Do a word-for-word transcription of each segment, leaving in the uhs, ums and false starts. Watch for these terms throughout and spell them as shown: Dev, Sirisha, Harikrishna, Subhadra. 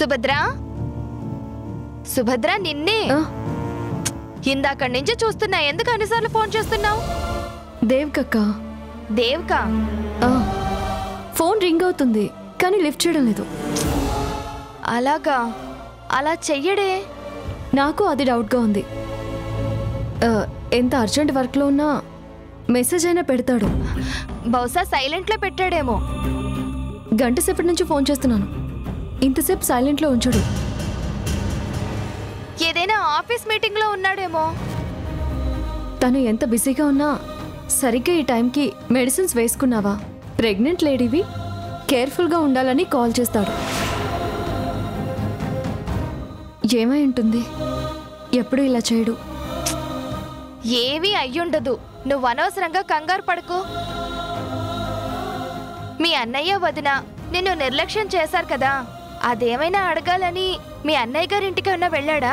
सुभद्रा सुभद्रा निन्ने इंदा कण्णिंचे चूस्तुन्ना एंदुकु अन्निसार्लु फोन चेस्तुन्नावु देव कक्का देव का फोन रिंग अवुतुंदी कानी लिफ्ट चेयडं लेदु अलागा अला चेयडे नाकु अदि डाउट गा उंदी एंत अर्जेंट वर्क लो उन्ना मेसेज अयिना पेडताडु बहुशा सैलेंट लो पेट्टाडेमो गंट सेपटि नुंचि फोन चेस्तुन्नानु इंतसेप सैलेंट लो उंचुडु ఏదైనా ఆఫీస్ మీటింగ్ లో ఉన్నాడేమో తను ఎంత బిజీగా ఉన్నా సరిగ్గా ఈ టైం కి మెడిసిన్స్ వేసుకున్నావా ప్రెగ్నెంట్ లేడీవి కేర్ఫుల్ గా ఉండాలని కాల్ చేస్తాడు ఏమై ఉంటుంది ఎప్పుడు ఇలా చేయడు ఏవి అయ్యుండదు నువ్వు అనవసరంగా కంగారు పడకు మీ అన్నయ్య వదిన నిన్ను నిర్లక్ష్యం చేశారు కదా అదేమైనా అడగాలని మీ అన్నయ్య గారి ఇంటికి ఉన్నా వెళ్ళాడా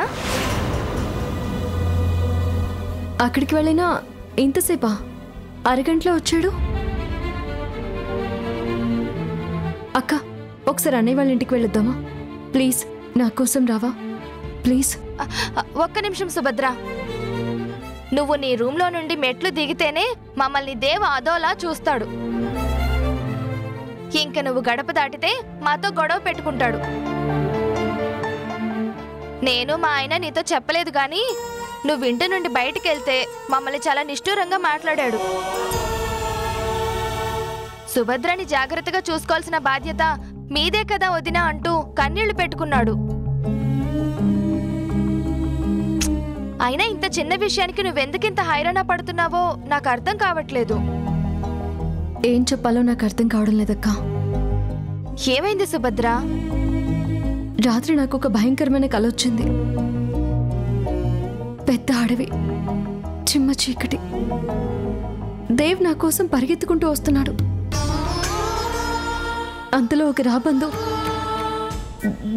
అక్కడికి వెళ్ళినా ఇంతసేపా అరగంటలో వచ్చాడు అక్క ఒకసారి అన్నయ్య వాళ్ళ ఇంటికి వెళ్ళొద్దామా ప్లీజ్ నా కోసం రావా ప్లీజ్ ఒక్క నిమిషం సుభద్ర నువ్వు నీ రూమ్ లో నుండి మెట్లు దిగితేనే మమ్మల్ని దేవ ఆదోలా చూస్తాడు ఇంక నువ్వు గడప దాటితే మాతో గొడవ పెట్టుకుంటాడు నేను మా ఆయన నీతో చెప్పలేదు కానీ నువ్వు ఇంటి నుండి బయటికి వెళ్తే మమ్మల్ని చాలా నిష్ఠూరంగా మాట్లాడాడు సుభద్రని జాగృతగా చూసుకోవాల్సిన బాధ్యత మీదే కదా వదినా అంటూ కన్నీళ్లు పెట్టుకున్నాడు అయినా ఇంత చిన్న విషయానికి నువ్వెందుకింత హైరాణ పడుతున్నావో నాకు అర్థం కావట్లేదు ఏం చెప్పాలో నాకు అర్థం కావడం లేదక్క ఏమైంది సుభద్ర రాత్రి నాకు ఒక భయంకరమైన కల వచ్చింది పెద్ద అడవి చిమ్మ చీకటి దేవ్ నా కోసం పరిగెత్తుకుంటూ వస్తున్నాడు అంతలో ఒక రాబందు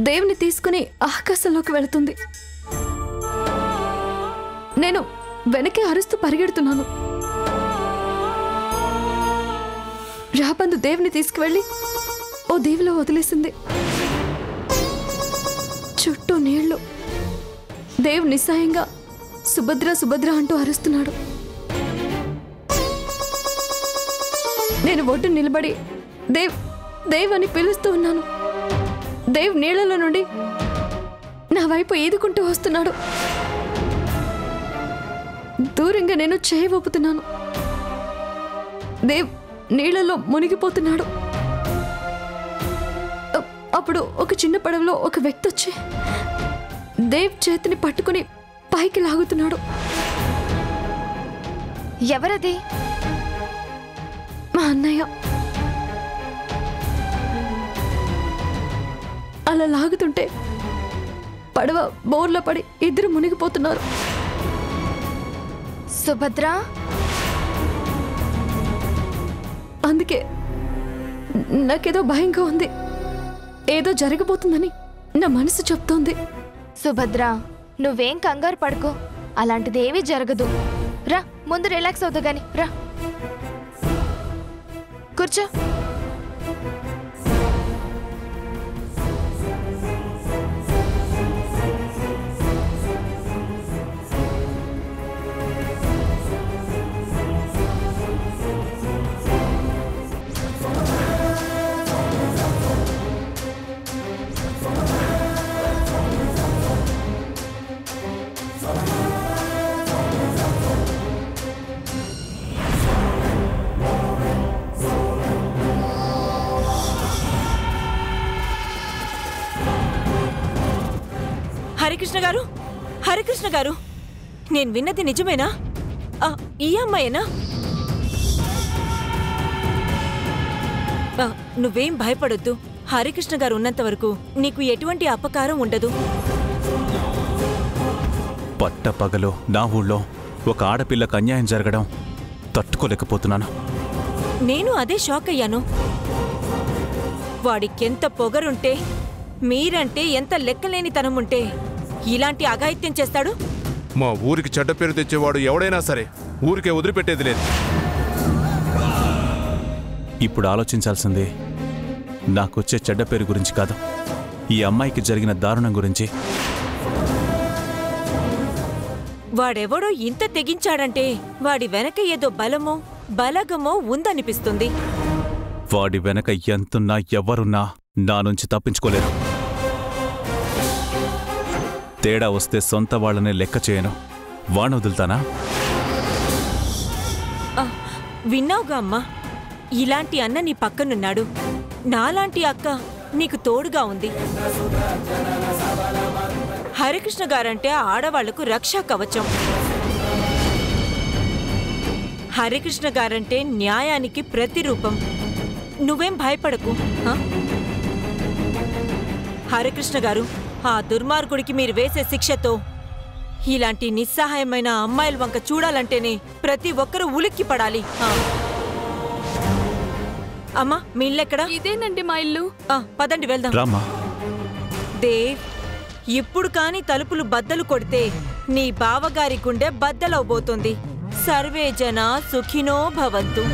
దేవ్ని తీసుకుని ఆకాశంలోకి వెళుతుంది నేను వెనకే అరుస్తూ పరిగెడుతున్నాను రాబందు దేవ్ని తీసుకువెళ్ళి ఓ దీవిలో వదిలేసింది చుట్టూ నీళ్లు దేవ్ నిస్సాయంగా సుభద్ర సుభద్ర అంటూ అరుస్తున్నాడు నేను ఒడ్డు నిలబడి దేవ్ దేవ్ అని పిలుస్తూ ఉన్నాను దేవ్ నీళ్లలో నుండి నా వైపు ఈదుకుంటూ వస్తున్నాడు దూరంగా నేను చేయి ఊపుతున్నాను దేవ్ నీళ్లలో మునిగిపోతున్నాడు అప్పుడు ఒక చిన్న పడవలో ఒక వ్యక్తి వచ్చి దేవ్ చేతిని పట్టుకుని పైకి లాగుతున్నాడు ఎవరది మా అన్నయ్య అలా లాగుతుంటే పడవ బోర్లో పడి ఇద్దరు మునిగిపోతున్నారు సుభద్ర అందుకే నాకేదో భయంగా ఉంది ఏదో జరగబోతుందని నా మనసు చెప్తోంది సుభద్ర నువ్వేం కంగారు పడుకో అలాంటిది ఏమీ జరగదు రా ముందు రిలాక్స్ అవుతా గాని రా కూర్చో హరికృష్ణ గారు హరికృష్ణ గారు నేను విన్నది నిజమేనా ఈ అమ్మాయేనా నువ్వేం భయపడొద్దు హరికృష్ణ గారు ఉన్నంత వరకు నీకు ఎటువంటి అపకారం ఉండదు పట్టపగలు నా ఊళ్ళో ఒక ఆడపిల్లకు అన్యాయం జరగడం తట్టుకోలేకపోతున్నాను నేను అదే షాక్ అయ్యాను వాడికెంత పొగరుంటే మీరంటే ఎంత లెక్కలేని తనం ఉంటే ఇలాంటి అఘాయిత్యం చేస్తాడు మా ఊరికి చెడ్డ పేరు తెచ్చేవాడు ఎవడైనా సరే ఊరికే వదిలిపెట్టేది లేదు ఇప్పుడు ఆలోచించాల్సిందే నాకొచ్చే చెడ్డ పేరు గురించి కాదు ఈ అమ్మాయికి జరిగిన దారుణం గురించి. వాడెవడో ఇంత తెగించాడంటే వాడి వెనక ఏదో బలమో బలగమో ఉందనిపిస్తుంది. వాడి వెనక ఎంతున్నా ఎవరున్నా నా నుంచి తప్పించుకోలేరు. తేడా వస్తే సొంత వాళ్ళనే లెక్క చేయను. వాణ్ణి వదులుతానా? విన్నావుగా అమ్మా, ఇలాంటి అన్న నీ పక్కనున్నాడు. నాలాంటి అక్క నీకు తోడుగా ఉంది. హరికృష్ణ గారంటే ఆడవాళ్లకు రక్షా కవచం. హరికృష్ణ గారంటే న్యాయానికి ప్రతిరూపం. నువ్వేం భయపడకు. హరికృష్ణ గారు, ఆ దుర్మార్గుడికి మీరు వేసే శిక్షతో ఇలాంటి నిస్సహాయమైన అమ్మాయిల వంక చూడాలంటేనే ప్రతి ఒక్కరూ ఉలిక్కి పడాలి. అమ్మా, మీ ఇల్లెక్కడా? ఇదేనండి మా ఇల్లు. పదండి వెళ్దాం. రామా దేవ్, ఇప్పుడు కాని తలుపులు బద్దలు కొడితే నీ బావగారి గుండె బద్దలవబోతుంది. సర్వే జనా సుఖినో భవంతు.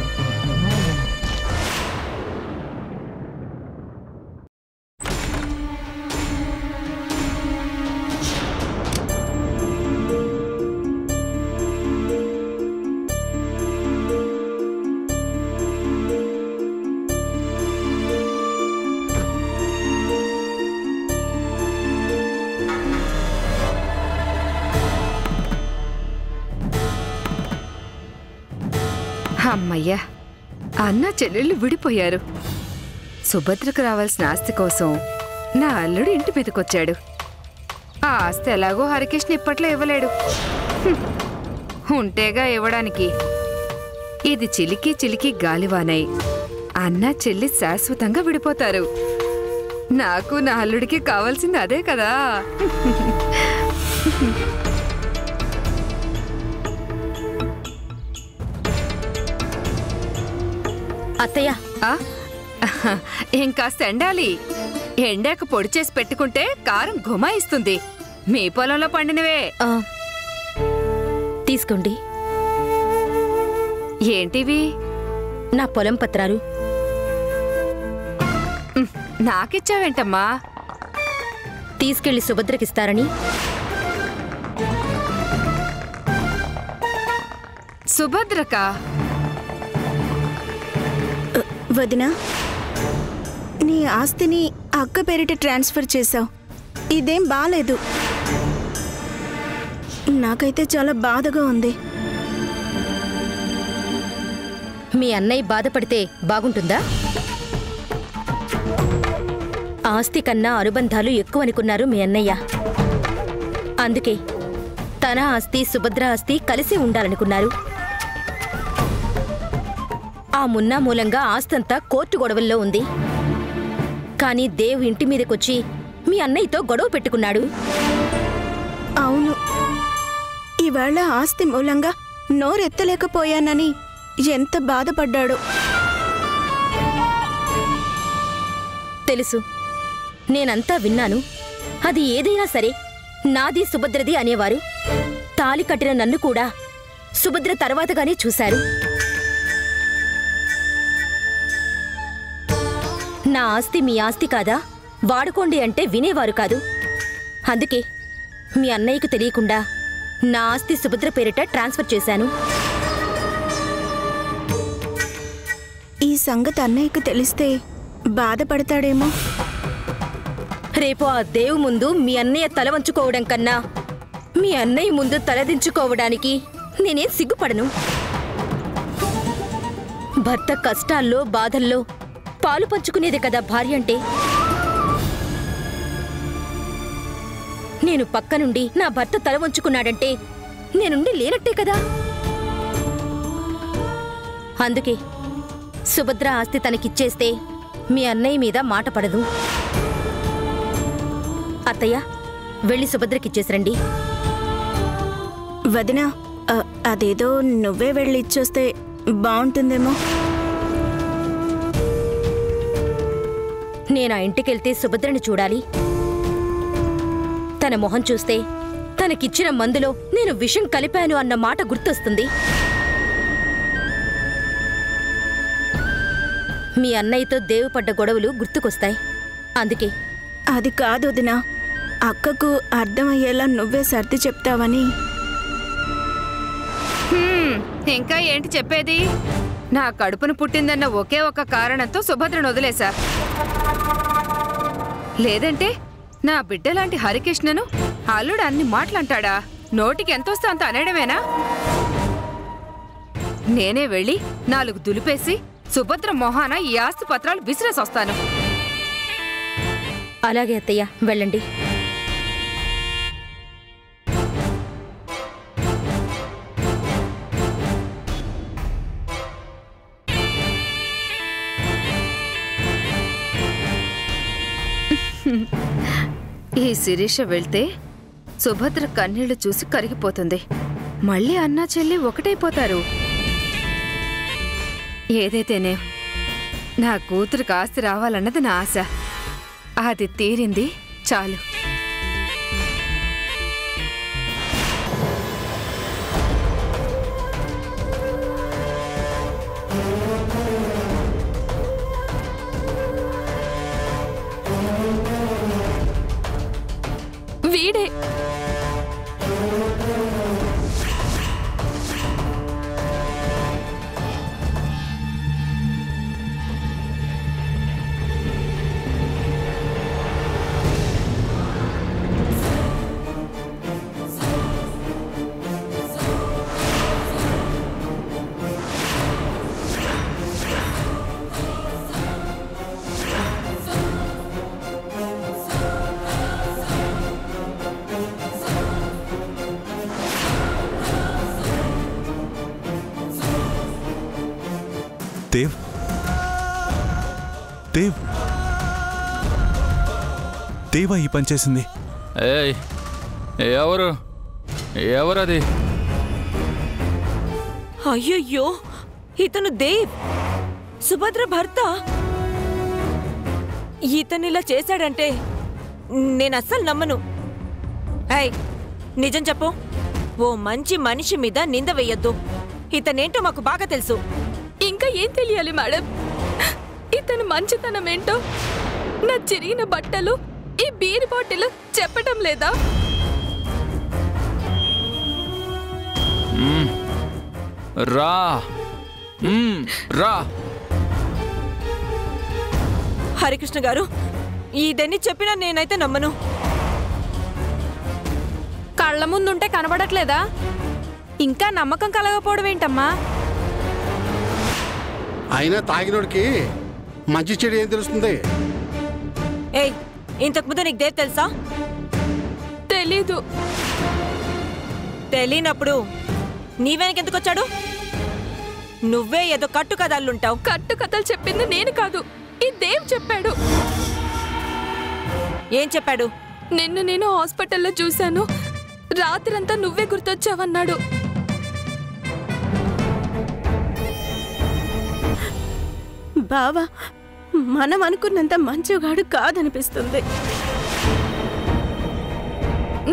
అమ్మయ్యా, అన్న చెల్లెళ్ళు విడిపోయారు. సుభద్రకు రావాల్సిన ఆస్తి కోసం నా అల్లుడు ఇంటి మీదకొచ్చాడు. ఆ ఆస్తి ఎలాగో హరికృష్ణ ఇప్పట్లో ఇవ్వలేడు. ఉంటేగా ఇవ్వడానికి. ఇది చిలికి చిలికి గాలివానై అన్న చెల్లి శాశ్వతంగా విడిపోతారు. నాకు నా అల్లుడికి కావాల్సింది అదే కదా. అత్తయ్య, ఇంకాస్త ఎండాలి. ఎండాక పొడి చేసి పెట్టుకుంటే కారం ఘుమాయిస్తుంది. మీ పొలంలో పండినవే తీసుకోండి. ఏంటివి? నా పొలం పత్రాలు. నాకిచ్చావేంటమ్మా? తీసుకెళ్లి సుభద్రకిస్తారని. సుభద్రకా? వదినా, నీ ఆస్తిని అక్క పేరిట ట్రాన్స్ఫర్ చేశావు. ఇదేం బాలేదు. నాకైతే చాలా బాధగా ఉంది. మీ అన్నయ్య బాధపడితే బాగుంటుందా? ఆస్తి కన్నా అనుబంధాలు ఎక్కువ అనుకున్నారు మీ అన్నయ్య. అందుకే తన ఆస్తి సుభద్ర ఆస్తి కలిసి ఉండాలనుకున్నారు. ఆ మున్నా మూలంగా ఆస్తంతా కోర్టు గొడవల్లో ఉంది. కానీ దేవ్ ఇంటి మీదకొచ్చి మీ అన్నయ్యతో గొడవ పెట్టుకున్నాడు. అవును, ఇవాళ ఆస్తి మూలంగా నోరెత్తలేకపోయానని ఎంత బాధపడ్డాడు తెలుసు. నేనంతా విన్నాను. అది ఏదైనా సరే నాది సుభద్రది అనేవారు. తాళి కట్టిన నన్ను కూడా సుభద్ర తర్వాతగానే చూశారు. నా ఆస్తి మీ ఆస్తి కాదా, వాడుకోండి అంటే వినేవారు కాదు. అందుకే మీ అన్నయ్యకు తెలియకుండా నా ఆస్తి సుభద్ర పేరిట ట్రాన్స్ఫర్ చేశాను. ఈ సంగతి అన్నయ్యకు తెలిస్తే బాధపడతాడేమో. రేపు ఆ దేవు ముందు మీ అన్నయ్య తల వంచుకోవడం కన్నా మీ అన్నయ్య ముందు తలదించుకోవడానికి నేనేం సిగ్గుపడను. భర్త కష్టాల్లో బాధల్లో పాలు పంచుకునేదే కదా భార్య అంటే. నేను పక్కనుండి నా భర్త తల వంచుకున్నాడంటే నేనుండి లేనట్టే కదా. అందుకే సుభద్ర ఆస్తి తనకిచ్చేస్తే మీ అన్నయ్య మీద మాట పడదు. అత్తయ్య, వెళ్ళి సుభద్రకిచ్చేసరండి. వదినా, అదేదో నువ్వే వెళ్ళి ఇచ్చేస్తే బాగుంటుందేమో. నేను ఆ ఇంటికెళ్తే సుభద్రని చూడాలి. తన మొహం చూస్తే తనకిచ్చిన మందులో నేను విషం కలిపాను అన్న మాట గుర్తొస్తుంది. మీ అన్నయ్యతో దేవు పడ్డ గొడవలు గుర్తుకొస్తాయి. అందుకే అది కాదు వదినా, అక్కకు అర్థమయ్యేలా నువ్వే సర్ది చెప్తావని. ఇంకా ఏంటి చెప్పేది? నా కడుపును పుట్టిందన్న ఒకే ఒక కారణంతో సుభద్రను వదిలేశా. లేదంటే నా బిడ్డ లాంటి హరికృష్ణను అల్లుడు అన్ని మాట్లాంటాడా? నోటికి ఎంతొస్తా అంత అనేయడమేనా? నేనే వెళ్ళి నాలుగు దులిపేసి సుభద్ర మోహన ఈ ఆస్తి పత్రాలు విసిరేసొస్తాను. అలాగే అత్తయ్య, వెళ్ళండి. ఈ శిరీష వెళ్తే సుభద్ర కన్నీళ్లు చూసి కరిగిపోతుంది. మళ్ళీ అన్నా చెల్లి ఒకటైపోతారు. ఏదైతేనే నా కూతురికి ఆస్తి రావాలన్నది నా ఆశ. అది తీరింది చాలు. వీడే देव, देव, देवा ये पंचेसिंदी। ए, ये आवरो, ये आवरा दे। आयो यो, इतनु देव, सुभद्र भर्ता। इतने ला चेसा डंटे, ने नसल नम्मनु। ऐ, निजन चप्पो, वो मंची मनिषि मीदा निंद वेयद्दु। इतनेंटो माकु बागा तेलुसु। ఇంకా ఏం తెలియాలి మేడం? ఇతను మంచితనం ఏంటో, నా చిరిగిన బట్టలు, ఈ బీర్ బాటిల్ చెప్పడం లేదా? రా రా హరికృష్ణ గారు, ఇదని చెప్పినా నేనైతే నమ్మను. కళ్ళ ముందుంటే కనబడట్లేదా? ఇంకా నమ్మకం కలగకపోవడం ఏంటమ్మా? అయినా తాగినోడికి మంచి చెడు ఏం తెలుస్తుంది? ఏ, ఇంతకు ముందు నీకు దేవ్ తెలుసా? తెలీదు. తెలియనప్పుడు నీవేనికి ఎందుకు వచ్చాడు? నువ్వే ఏదో కట్టు కథలుంటావు. కట్టు కథలు చెప్పింది నేను కాదు, ఈ దేవ్ చెప్పాడు. ఏం చెప్పాడు? నిన్ను నేను హాస్పిటల్లో చూశాను, రాత్రంతా నువ్వే గుర్తొచ్చావన్నాడు. బావా మనం అనుకున్నంత మంచివాడు కాదనిపిస్తుంది.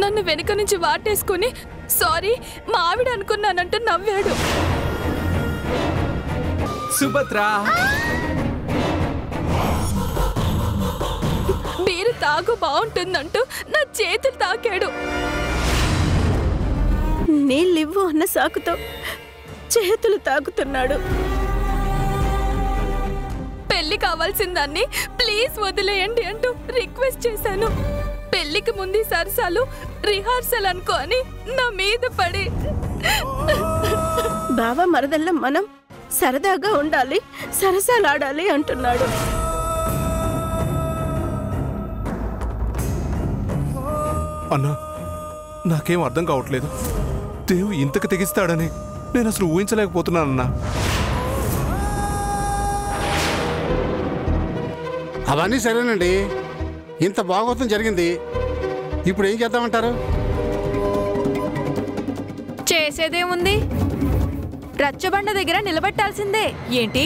నన్ను వెనుక నుంచి వాటేసుకుని సారీ మా ఆవిడ అనుకున్నానంటూ నవ్వాడు. సుభద్ర మీరు తాగు బాగుంటుందంటూ నా చేతులు తాకాడు. నీళ్ళివ్వు అన్న సాకుతో చేతులు తాగుతున్నాడు. పెళ్లి కావాల్సిందాన్ని ప్లీజ్ వదిలేయండి అంటూ రిక్వెస్ట్ చేశాను. పెళ్లికి ముందు సరసాలు రిహార్సల్ అనుకోని నా మీద పడి. బావ మరదల్ల మనం సరదాగా ఉండాలి, సరసాలు ఆడాలి అంటున్నాడు. అన్నా, నాకేం అర్థం కావట్లేదు. దేవు ఇంతకు తెగిస్తాడని నేను అసలు ఊహించలేకపోతున్నానన్నా. అవన్నీ సరేనండి, ఇంత భాగవతం జరిగింది, ఇప్పుడు ఏం చేద్దామంటారు? చేసేదేముంది, రచ్చబండ దగ్గర నిలబెట్టాల్సిందే. ఏంటి,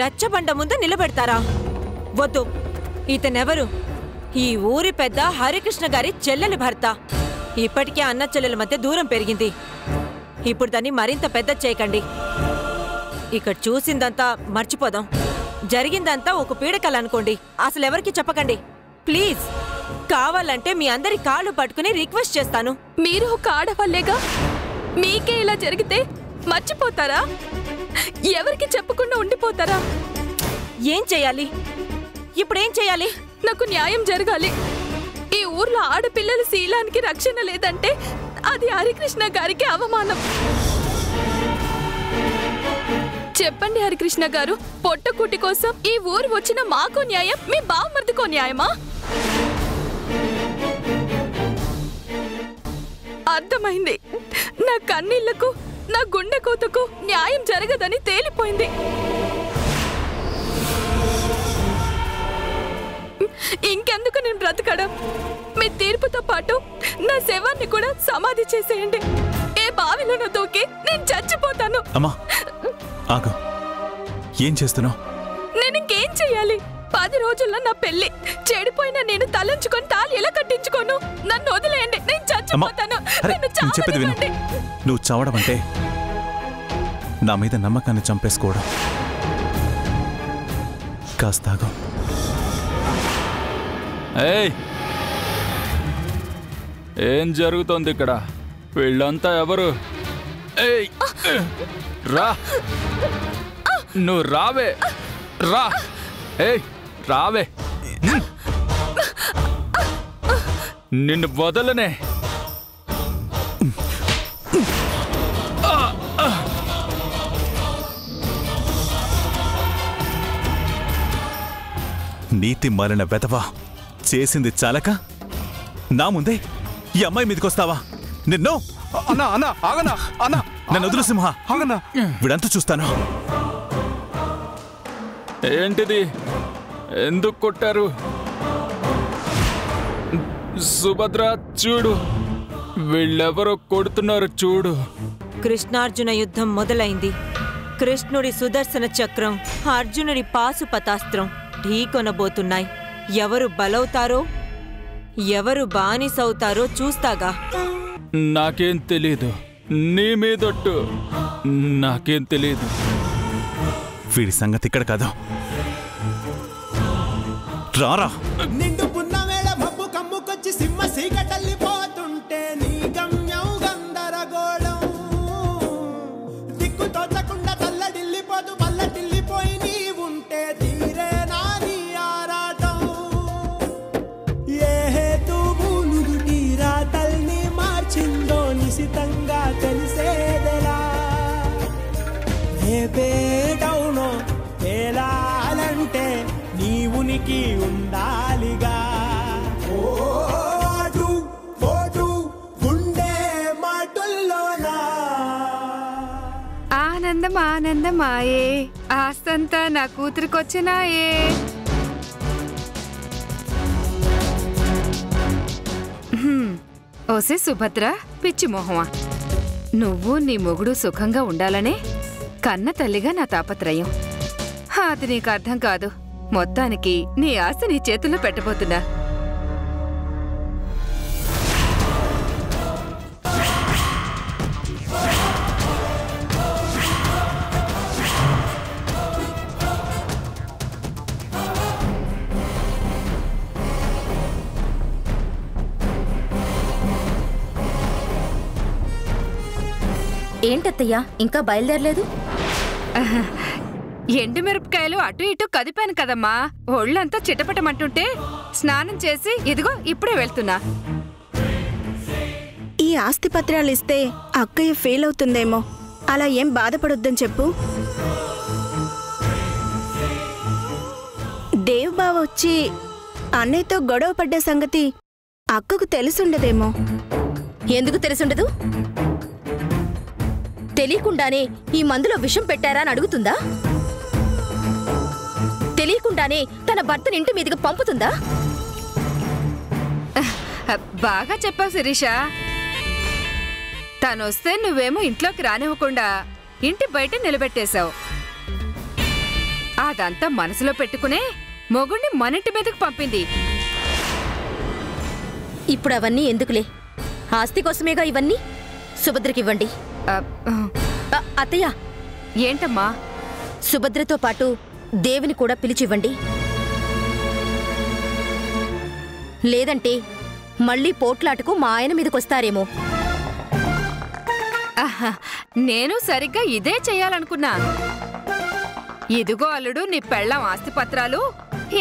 రచ్చబండ ముందు నిలబెడతారా? వద్దు. ఇతనెవరు? ఈ ఊరి పెద్ద హరికృష్ణ గారి చెల్లెలి భర్త. ఇప్పటికే అన్న చెల్లెల మధ్య దూరం పెరిగింది, ఇప్పుడు దాన్ని మరింత పెద్ద చేయకండి. ఇక్కడ చూసిందంతా మర్చిపోదాం, జరిగిందంతా ఒక పీడకలనుకోండి, అసలు ఎవరికి చెప్పకండి. ప్లీజ్ కావాలంటే మీ అందరి కాళ్ళు పట్టుకొని రిక్వెస్ట్ చేస్తాను మీరు కాడవల్లేగా మీకే ఇలా జరిగితే మర్చిపోతారా ఎవరికి చెప్పుకున్నా ఉండిపోతారా ఏం చేయాలి ఇప్పుడు ఏం చేయాలి నాకు న్యాయం జరగాలి ఈ ఊర్లో ఆడపిల్లల శీలానికి రక్షణ లేదంటే అది హరికృష్ణ గారికి అవమానం చెప్పండి హరికృష్ణ గారు పొట్టకూటి కోసం ఈ ఊరు వచ్చిన మాకు న్యాయం మీ బామ్మర్దికో న్యాయమా అర్థమైంది నా కన్నీళ్లకు నా గుండె కోతకు న్యాయం జరగదని తేలిపోయింది ఇంకెందుకు నేను బ్రతకడం మీ తీర్పుతో పాటు నా శవాన్ని కూడా సమాధి చేసేయండి ఏ బావిలోనో తోకి నేను చచ్చిపోతాను అమ్మా ఆగు ఏం చేస్తున్నావ్ నేను ఏం చేయాలి పది రోజుల్లో నా పెళ్లి చెడిపోయినా నేను తలంచుకొని తాళి ఎలా కట్టించుకోను నన్ను వదిలేయండి నేను చచ్చిపోతాను నన్ను చంపేయండి నువ్వు చావడం అంటే నా మీద నమ్మకాన్ని చంపేసుకోవడం కాస్త ఆగు ఏయ్ ఏం జరుగుతోంది ఇక్కడ వీళ్ళంతా ఎవరు ఏయ్ రా నువ్వు రావే రా ఏయ్ రావే నిన్ను వదలనే నీతి మాలిన వెధవా చేసింది చాలక నా ముందే ఈ అమ్మాయి మీదకొస్తావా నిన్ను అన్నా అన్నా ఆగనా అన్నా నన్ను వదులు సింహ ఆగనా వీడంతా చూస్తాను ఏంటిది ఎందుకు కొట్టారు సుభద్ర చూడు వీళ్ళెవరో కొడుతున్నారు చూడు కృష్ణార్జున యుద్ధం మొదలైంది కృష్ణుడి సుదర్శన చక్రం అర్జునుడి పాశుపతాస్త్రం ఢీకొనబోతున్నాయి ఎవరు బలవుతారో ఎవరు బానిసవుతారో చూస్తాగా నాకేం తెలీదు నీ మీదొట్టు నాకేం తెలీదు వీడి సంగతి ఇక్కడ కాదు రారా ఆనందం ఆనందమాయే ఆస్తంతా నా కూతురికొచ్చినాయే ఓసే సుభద్ర పిచ్చి మోహమా నువ్వు నీ మొగుడు సుఖంగా ఉండాలనే కన్న తల్లిగా నా తాపత్రయం అది నీకు అర్థం కాదు మొత్తానికి నీ ఆశ నీ చేతుల్లో పెట్టబోతున్నా ఏంటత్తయ్యా ఇంకా బయలుదేరలేదు ఎండు మిరపకాయలు అటు ఇటు కదిపాను కదమ్మా ఒళ్ళంతా చిటపటమంటుంటే స్నానం చేసి ఇదిగో ఇప్పుడే వెళ్తున్నా ఈ ఆస్తి పత్రాలు ఇస్తే అక్కయ్య ఫెయిల్ అవుతుందేమో అలా ఏం బాధపడొద్దని చెప్పు దేవ్ బావ వచ్చి అన్నయ్యతో గొడవ పడ్డ సంగతి అక్కకు తెలుసుండదేమో ఎందుకు తెలుసుండదు తెలియకుండానే ఈ మందులో విషం పెట్టారా అని అడుగుతుందా తెలియకుండానే తన భర్తని ఇంటి మీదకి పంపుతుందా బాగా చెప్పావు శిరీష తనొస్తే నువ్వేమో ఇంట్లోకి రానివ్వకుండా ఇంటి బయట నిలబెట్టేశావు అదంతా మనసులో పెట్టుకునే మొగుణ్ణి మనింటి మీదకి పంపింది ఇప్పుడు అవన్నీ ఎందుకులే ఆస్తి కోసమేగా ఇవన్నీ సుభద్రకివ్వండి అత్తయ్య ఏంటమ్మా సుభద్రతో పాటు దేవిని కూడా పిలిచివ్వండి లేదంటే మళ్ళీ పోట్లాటకు మా ఆయన మీదకొస్తారేమో. నేను సరిగ్గా ఇదే చేయాలనుకున్నా. ఇదిగో అల్లుడు నీ పెళ్ళం ఆస్తిపత్రాలు,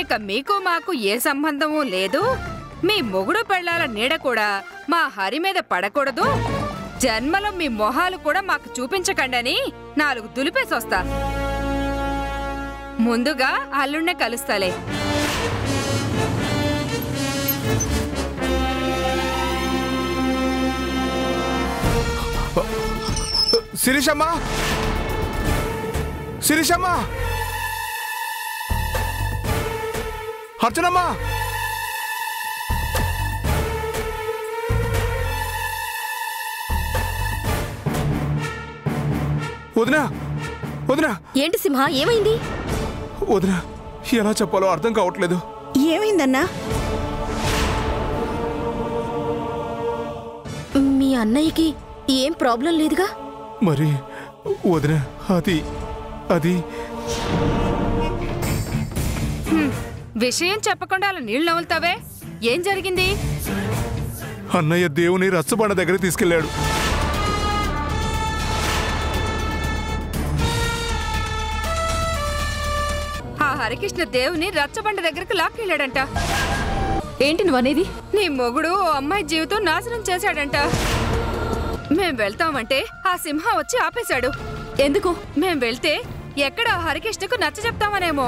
ఇక మీకు మాకు ఏ సంబంధమూ లేదు. మీ మొగుడు పెళ్ళాల నీడ కూడా మా హరి మీద పడకూడదు. జన్మలో మీ మొహాలు కూడా మాకు చూపించకండి. నాలుగు దులిపేసొస్తా. ముందుగా అల్లుడినే కలుస్తాలే. శిరీషమ్మా, శిరీషమ్మా, అర్చనమ్మా, వదినా, వదినా. ఏంటి సింహ, ఏమైంది? వదినా, ఎలా చెప్పాలో అర్థం కావట్లేదు. ఏమైందన్నా? మీ అన్నయ్యకి ఏం ప్రాబ్లం లేదుగా? మరి వదినా, అది అది విషయం చెప్పకుండా అలా నీళ్ళు నవ్వుతావే. ఏం జరిగింది? అన్నయ్య దేవుని రచ్చబండ దగ్గర తీసుకెళ్ళాడు. ఆ హరికృష్ణ దేవుని రచ్చబండ దగ్గరకు లాక్కెళ్ళాడంట. ఏంటి నువ్వనేది? నీ మొగుడు అమ్మాయి జీవితం నాశనం చేశాడంట. మేం వెళ్తామంటే ఆ సింహ వచ్చి ఆపేశాడు. ఎందుకు? మేం వెళ్తే ఎక్కడ హరికృష్ణకు నచ్చ చెప్తామనేమో.